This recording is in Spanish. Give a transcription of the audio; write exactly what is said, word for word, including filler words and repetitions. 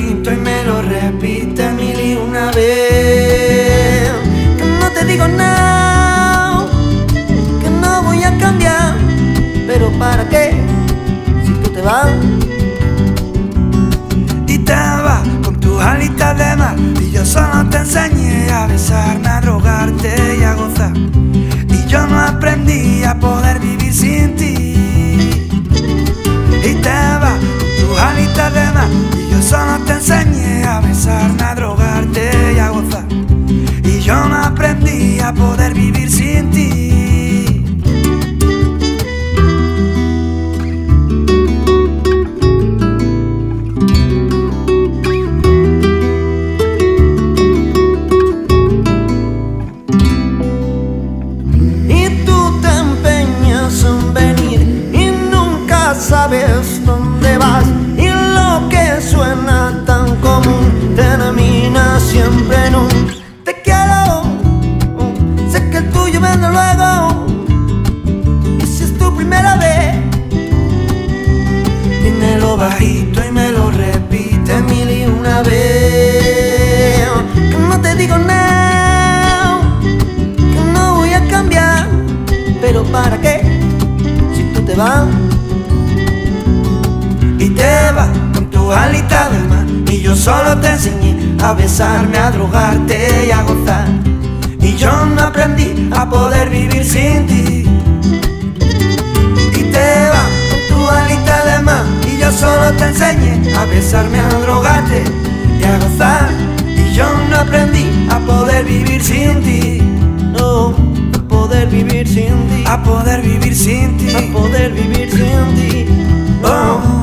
instinto y me lo repite mil y una vez. Que no te digo nada, que no voy a cambiar, pero ¿para qué? Si tú te vas. Y te vas con tus alitas de mar, y yo solo te enseñé a besarme, a drogarte y a gozar. Y yo no aprendí a poder vivir sin ti. Y te vas con tus alitas de mar, y yo solo te enseñé a besarme, a drogarte y a gozar. Y yo no aprendí a poder vivir sin ti. Y tú te empeñas en venir y nunca sabes dónde vas. Suena tan común, termina siempre en un te quiero, sé que el tuyo viene luego. Y si es tu primera vez, dímelo bajito y me lo repite mil y una vez. Que no te digo nada, que no voy a cambiar, pero ¿para qué? Si tú te vas. Y te vas alita de mar, y yo solo te enseñé a besarme, a drogarte y a gozar. Y yo no aprendí a poder vivir sin ti. Y te vas con tu alita de mar, y yo solo te enseñé a besarme, a drogarte y a gozar. Y yo no aprendí a poder vivir sin ti. No, a poder vivir sin ti. A poder vivir sin ti. A poder vivir sin ti. Oh.